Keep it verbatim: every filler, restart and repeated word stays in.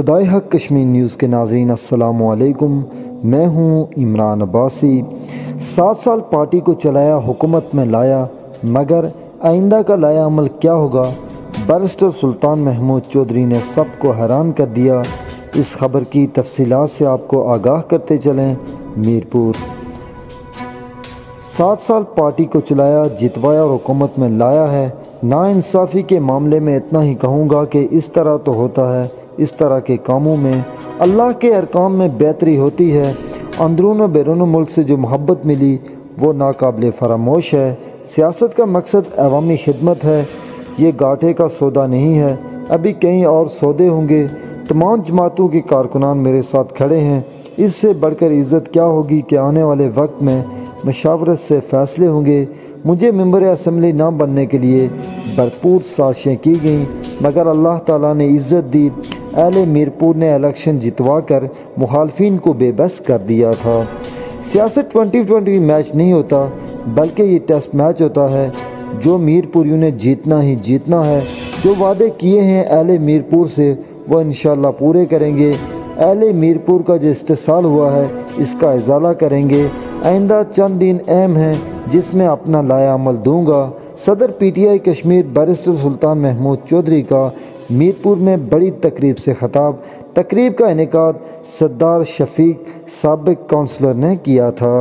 सदाए हक कश्मीर न्यूज़ के नाज़रीन अस्सलामुअलैकुम, मैं हूँ इमरान अब्बासी। सात साल पार्टी को चलाया, हुकूमत में लाया, मगर आइंदा का लाया अमल क्या होगा? बैरिस्टर सुल्तान महमूद चौधरी ने सबको हैरान कर दिया। इस खबर की तफसीलात से आपको आगाह करते चलें। मीरपुर सात साल पार्टी को चलाया, जितवाया और हुकूमत में लाया है। नाइंसाफ़ी के मामले में इतना ही कहूँगा कि इस तरह तो होता है, इस तरह के कामों में अल्लाह के अरकाम में बेहतरी होती है। अंदरून और बैरून मुल्क से जो मोहब्बत मिली वो नाकाबिल फरामोश है। सियासत का मकसद अवामी खिदमत है, ये गाठे का सौदा नहीं है। अभी कई और सौदे होंगे। तमाम जमातों के कारकुनान मेरे साथ खड़े हैं। इससे बढ़कर इज़्ज़त क्या होगी कि आने वाले वक्त में मशावरत से फ़ैसले होंगे। मुझे मेंबर असम्बली ना बनने के लिए भरपूर साजिशें की गईं, मगर अल्लाह ताला ने इज़्ज़त दी। अहले मीरपुर ने इलेक्शन जितवा कर मुखालफिन को बेबस कर दिया था। सियासत ट्वेंटी ट्वेंटी मैच नहीं होता, बल्कि ये टेस्ट मैच होता है। जो मीरपुरियों ने जीतना ही जीतना है। जो वादे किए हैं अहले मीरपुर से वह इंशाल्लाह पूरे करेंगे। अहले मीरपुर का जो इस्तेसाल हुआ है इसका इजाला करेंगे। आइंदा चंद दिन अहम हैं जिसमें अपना लाया अमल दूँगा। सदर पीटीआई कश्मीर बैरिस्टर सुल्तान महमूद चौधरी का मीरपुर में बड़ी तकरीब से खिताब। तकरीब का इनेकाद सरदार शफीक साबिक काउंसलर ने किया था।